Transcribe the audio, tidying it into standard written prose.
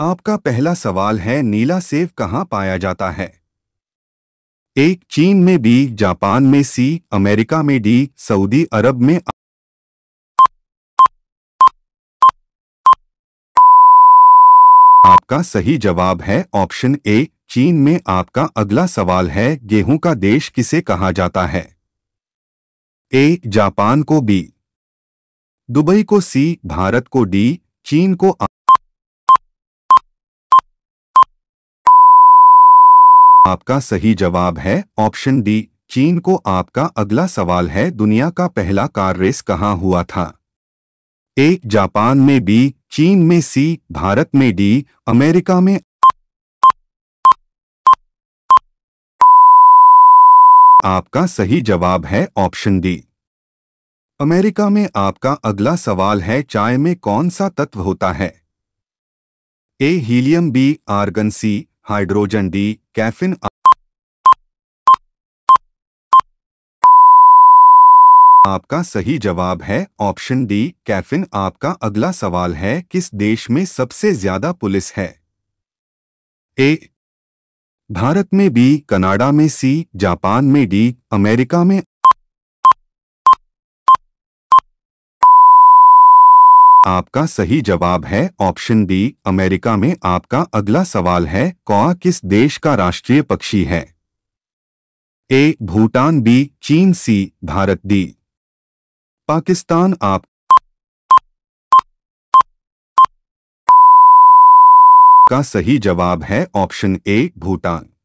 आपका पहला सवाल है, नीला सेब कहाँ पाया जाता है? एक, चीन में बी, जापान में सी, अमेरिका में डी, सऊदी अरब में। आपका सही जवाब है ऑप्शन ए, चीन में। आपका अगला सवाल है, गेहूं का देश किसे कहा जाता है? ए जापान को, बी दुबई को, सी भारत को, डी चीन को। आपका सही जवाब है ऑप्शन डी, चीन को। आपका अगला सवाल है, दुनिया का पहला कार रेस कहाँ हुआ था? ए जापान में, बी चीन में, सी भारत में, डी अमेरिका में। आपका सही जवाब है ऑप्शन डी, अमेरिका में। आपका अगला सवाल है, चाय में कौन सा तत्व होता है? A helium, B argon, C hydrogen, D caffeine. आपका सही जवाब है ऑप्शन डी, कैफीन। आपका अगला सवाल है, किस देश में सबसे ज्यादा पुलिस है? ए भारत में, बी कनाडा में, सी जापान में, डी अमेरिका में। आपका सही जवाब है ऑप्शन डी, अमेरिका में। आपका अगला सवाल है, कौआ किस देश का राष्ट्रीय पक्षी है? ए भूटान, बी चीन, सी भारत, डी पाकिस्तान। आपका सही जवाब है ऑप्शन ए भूटान।